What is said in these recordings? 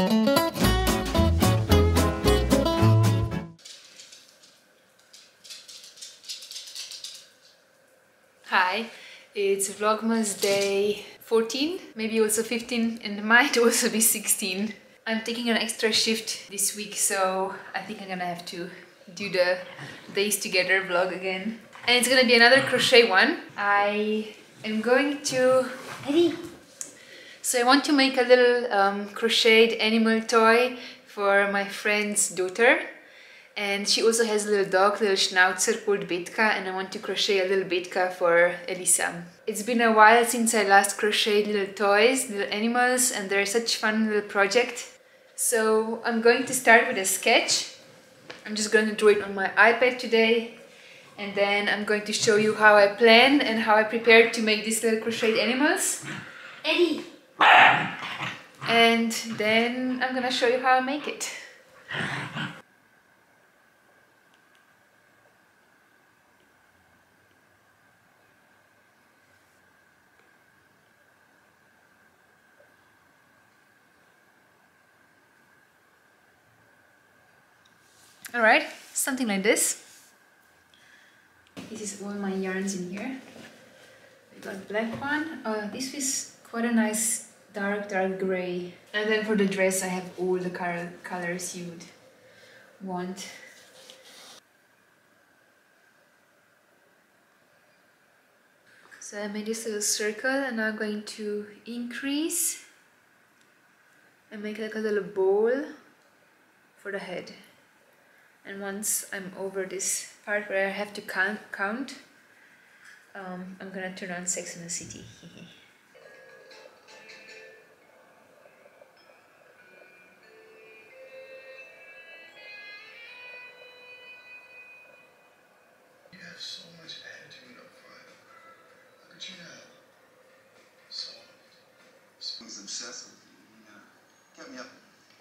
Hi, it's Vlogmas day 14, maybe also 15, and might also be 16. I'm taking an extra shift this week, so I think I'm gonna have to do the days together vlog again. And it's gonna be another crochet one. I am going to... Eddie! So I want to make a little crocheted animal toy for my friend's daughter. And she also has a little dog, little schnauzer called Bitka, and I want to crochet a little Bitka for Elisa. It's been a while since I last crocheted little toys, little animals, and they're such fun little project. So I'm going to start with a sketch. I'm just going to draw it on my iPad today. And then I'm going to show you how I plan and how I prepare to make these little crocheted animals. Eddie! And then I'm gonna show you how I make it. Alright, something like this. This is all my yarns in here. I got a black one. This is quite a nice dark grey. And then for the dress I have all the colors you would want. So I made this little circle and now I'm going to increase and make like a little bowl for the head. And once I'm over this part where I have to count, I'm gonna turn on Sex in the City. You have so much attitude up front. Look at you now. So much. She's obsessed with you. Kept me up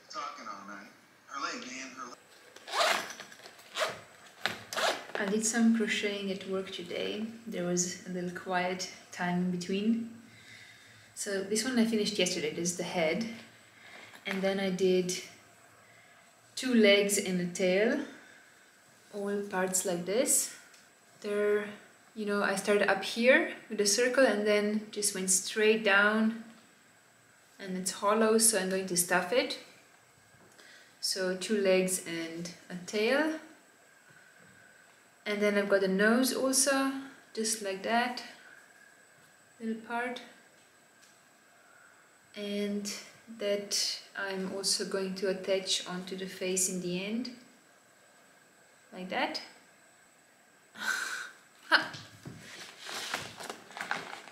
talking all night. Her leg, man, her leg. I did some crocheting at work today. There was a little quiet time in between. So this one I finished yesterday, this is the head. And then I did two legs and a tail. All parts like this. There, you know, I started up here with a circle and then just went straight down. And it's hollow, so I'm going to stuff it. So two legs and a tail. And then I've got a nose also, just like that, little part. And that I'm also going to attach onto the face in the end, like that.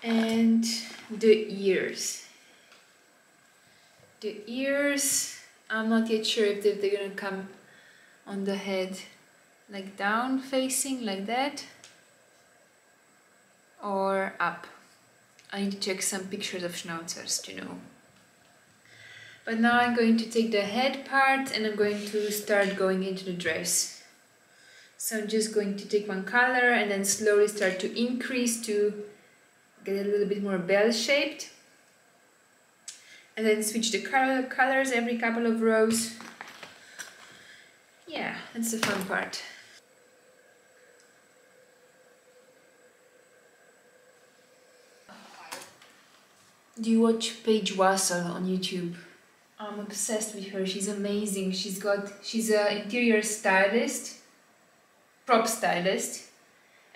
And the ears. The ears, I'm not yet sure if they're gonna come on the head. Like down facing, like that, or up. I need to check some pictures of schnauzers to know. But now I'm going to take the head part and I'm going to start going into the dress. So I'm just going to take one color and then slowly start to increase to get a little bit more bell-shaped. And then switch the colors every couple of rows. Yeah, that's the fun part. Do you watch Paige Wasser on YouTube? I'm obsessed with her. She's amazing. She's an interior stylist, prop stylist,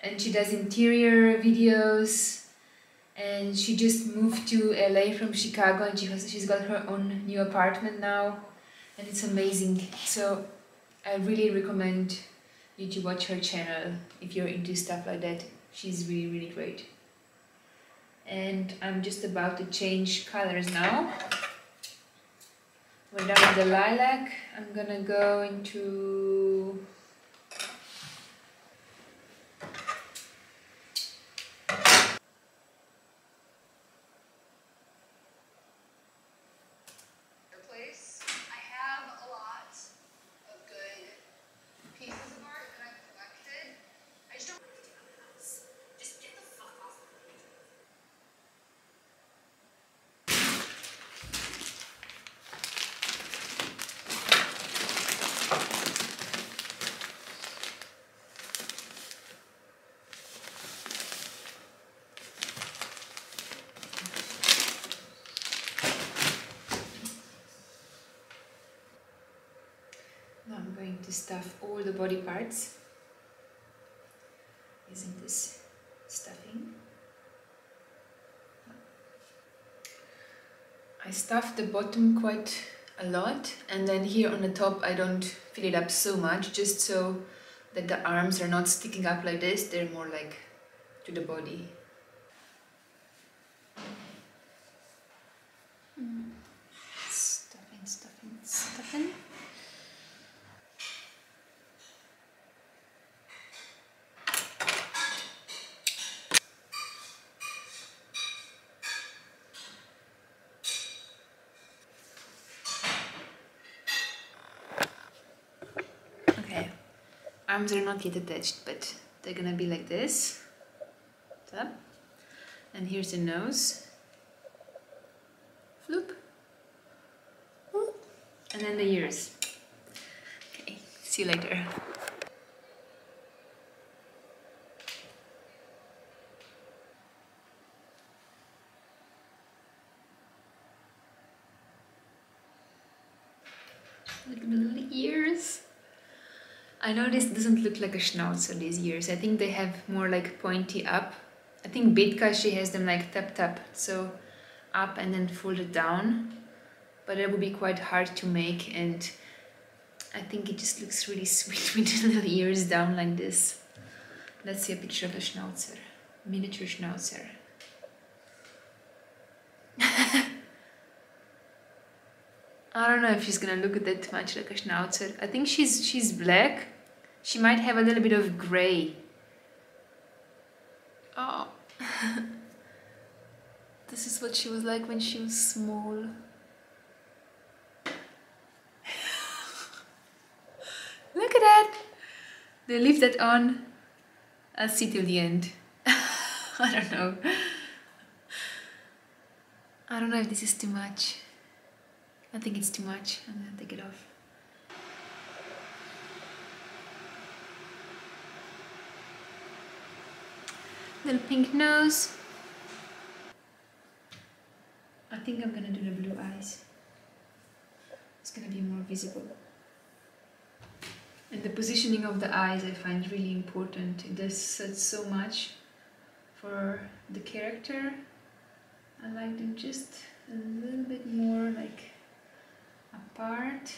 and she does interior videos. And she just moved to LA from Chicago, and she's got her own new apartment now, and it's amazing. So I really recommend you to watch her channel if you're into stuff like that. She's really great. And I'm just about to change colors now. We're done with the lilac. I'm gonna go into going to stuff all the body parts using this stuffing. I stuff the bottom quite a lot, and then here on the top I don't fill it up so much, just so that the arms are not sticking up like this, they're more like to the body. Stuffing. Arms are not yet attached, but they're gonna be like this. Up. And here's the nose. Floop. And then the ears. Okay, see you later. Look at the little ears. I know this doesn't look like a schnauzer, these ears. I think they have more like pointy up. I think Bitka, she has them like tap-tap, so up and then folded down. But it would be quite hard to make, and I think it just looks really sweet with the little ears down like this. Let's see a picture of a schnauzer. Miniature schnauzer. I don't know if she's gonna look at that too much like a schnauzer. I think she's black. She might have a little bit of grey. Oh. This is what she was like when she was small. Look at that! They leave that on. I'll see till the end. I don't know. I don't know if this is too much. I think it's too much. I'm gonna take it off. Little pink nose. I think I'm gonna do the blue eyes. It's gonna be more visible. And the positioning of the eyes I find really important. It does so much for the character. I like them just a little bit more like apart,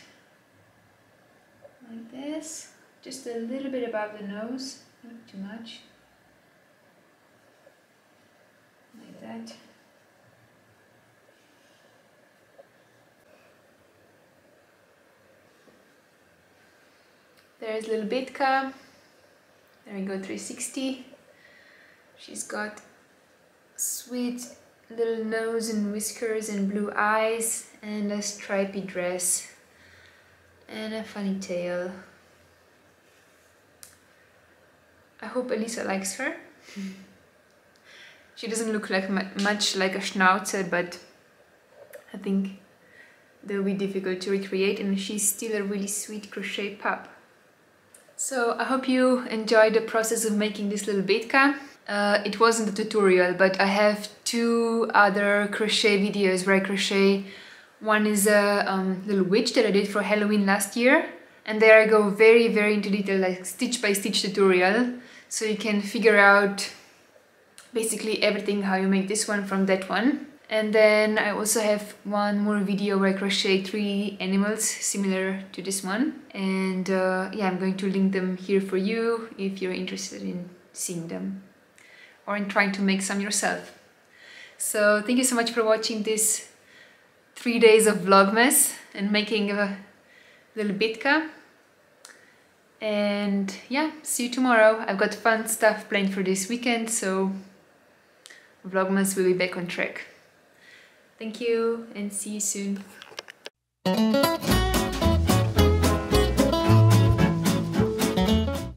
like this, just a little bit above the nose, not too much, like that. There's little Bitka, there we go, 360. She's got sweet little nose and whiskers and blue eyes and a stripy dress and a funny tail. I hope Elisa likes her. She doesn't look like much like a schnauzer, but I think they'll be difficult to recreate, and she's still a really sweet crochet pup. So I hope you enjoyed the process of making this little Bitka. It wasn't a tutorial, but I have two other crochet videos where I crochet. One is a little witch that I did for Halloween last year, and there I go very, very into detail, like stitch by stitch tutorial, so you can figure out basically everything, how you make this one from that one. And then I also have one more video where I crochet 3 animals similar to this one, and yeah, I'm going to link them here for you if you're interested in seeing them or in trying to make some yourself. So thank you so much for watching this 3 days of Vlogmas and making a little Bitka, and yeah, see you tomorrow. I've got fun stuff planned for this weekend, so Vlogmas will be back on track. Thank you and see you soon.